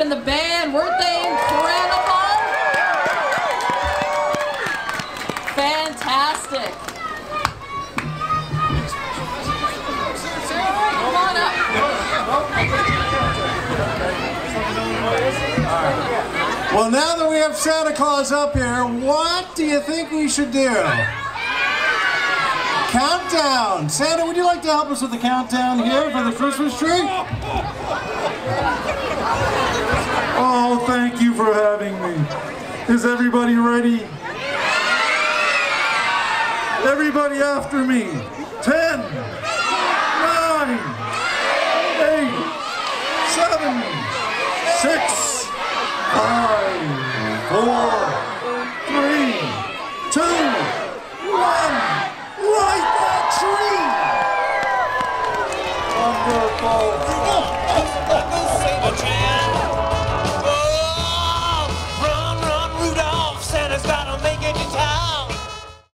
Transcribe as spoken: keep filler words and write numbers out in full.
And the band, weren't they incredible? Fantastic. Come on up. Well, now that we have Santa Claus up here, what do you think we should do? Countdown. Santa, would you like to help us with the countdown here for the Christmas tree? Oh, thank you for having me. Is everybody ready? Everybody after me. Ten, nine, eight, seven, six, five, four, three, two, one. Light that tree! Wonderful. This ain't a chance. Got him.